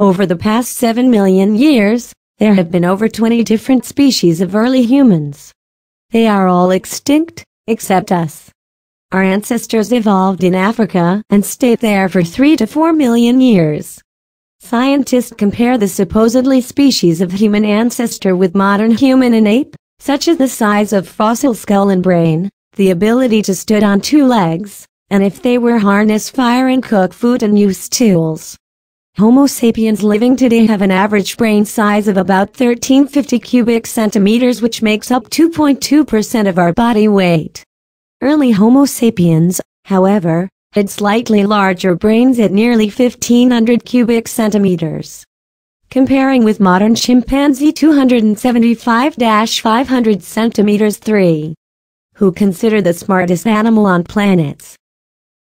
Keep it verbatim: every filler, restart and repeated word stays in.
Over the past seven million years, there have been over twenty different species of early humans. They are all extinct, except us. Our ancestors evolved in Africa and stayed there for three to four million years. Scientists compare the supposedly species of human ancestor with modern human and ape, such as the size of fossil skull and brain, the ability to stand on two legs, and if they were harnessed fire and cook food and use tools. Homo sapiens living today have an average brain size of about thirteen fifty cubic centimeters, which makes up two point two percent of our body weight. Early Homo sapiens, however, had slightly larger brains at nearly fifteen hundred cubic centimeters. Comparing with modern chimpanzee two hundred seventy-five to five hundred centimeters three, who consider the smartest animal on planets.